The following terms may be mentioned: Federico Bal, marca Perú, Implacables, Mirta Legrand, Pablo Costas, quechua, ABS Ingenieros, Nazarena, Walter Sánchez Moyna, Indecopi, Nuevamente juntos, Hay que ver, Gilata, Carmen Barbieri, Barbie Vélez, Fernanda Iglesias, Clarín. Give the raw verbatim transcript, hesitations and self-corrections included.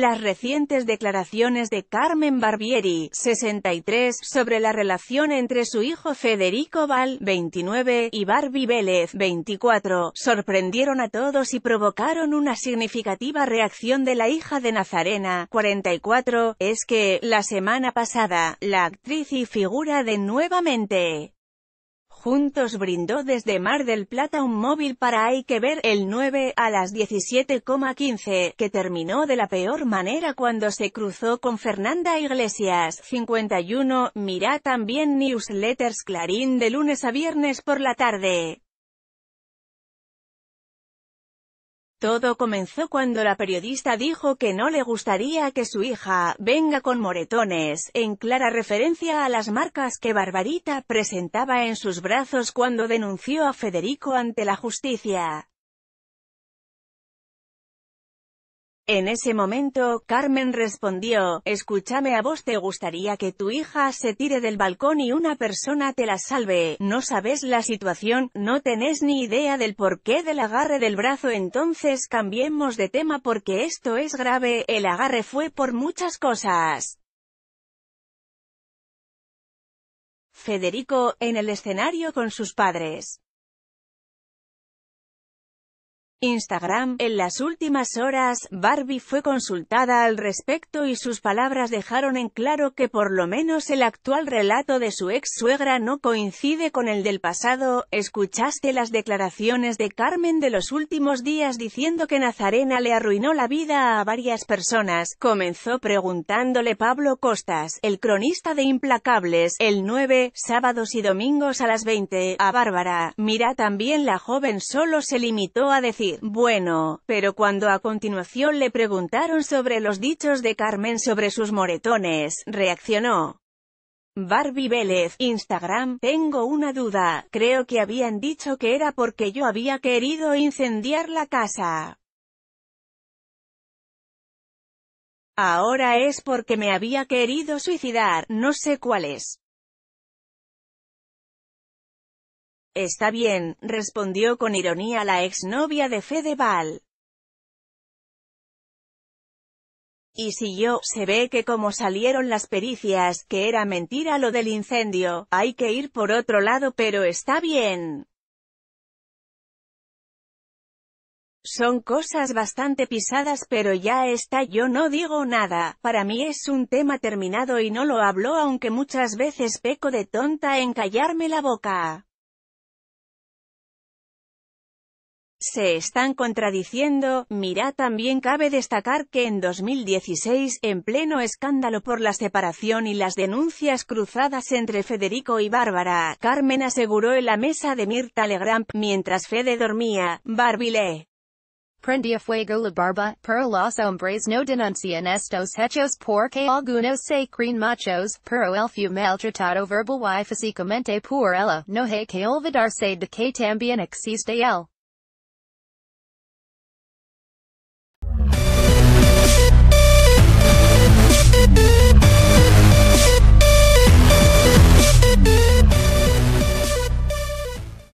Las recientes declaraciones de Carmen Barbieri, sesenta y tres, sobre la relación entre su hijo Federico Bal, veintinueve, y Barbie Vélez, veinticuatro, sorprendieron a todos y provocaron una significativa reacción de la hija de Nazarena, cuarenta y cuatro, es que, la semana pasada, la actriz y figura de Nuevamente Juntos brindó desde Mar del Plata un móvil para Hay que ver, el nueve, a las diecisiete quince, que terminó de la peor manera cuando se cruzó con Fernanda Iglesias, cincuenta y uno, mira también newsletters Clarín de lunes a viernes por la tarde. Todo comenzó cuando la periodista dijo que no le gustaría que su hija venga con moretones, en clara referencia a las marcas que Barbarita presentaba en sus brazos cuando denunció a Federico ante la justicia. En ese momento, Carmen respondió, «Escúchame, a vos te gustaría que tu hija se tire del balcón y una persona te la salve, no sabes la situación, no tenés ni idea del porqué del agarre del brazo, entonces cambiemos de tema porque esto es grave, el agarre fue por muchas cosas». Federico, en el escenario con sus padres. Instagram. En las últimas horas, Barbie fue consultada al respecto y sus palabras dejaron en claro que por lo menos el actual relato de su ex-suegra no coincide con el del pasado. ¿Escuchaste las declaraciones de Carmen de los últimos días diciendo que Nazarena le arruinó la vida a varias personas? Comenzó preguntándole Pablo Costas, el cronista de Implacables, el nueve, sábados y domingos a las veinte, a Bárbara. Mira también la joven solo se limitó a decir, bueno, pero cuando a continuación le preguntaron sobre los dichos de Carmen sobre sus moretones, reaccionó. Barbie Vélez, Instagram, tengo una duda, creo que habían dicho que era porque yo había querido incendiar la casa. Ahora es porque me había querido suicidar, no sé cuál es. Está bien, respondió con ironía la exnovia de Fede Bal. Y siguió, se ve que como salieron las pericias, que era mentira lo del incendio, hay que ir por otro lado pero está bien. Son cosas bastante pisadas pero ya está, yo no digo nada, para mí es un tema terminado y no lo hablo aunque muchas veces peco de tonta en callarme la boca. Se están contradiciendo, mira también cabe destacar que en dos mil dieciséis, en pleno escándalo por la separación y las denuncias cruzadas entre Federico y Bárbara, Carmen aseguró en la mesa de Mirta Legrand, mientras Fede dormía, Barbie le prendía fuego la barba, pero los hombres no denuncian estos hechos porque algunos se creen machos, pero el fue maltratado verbal y físicamente por ella, no hay que olvidarse de que también existe el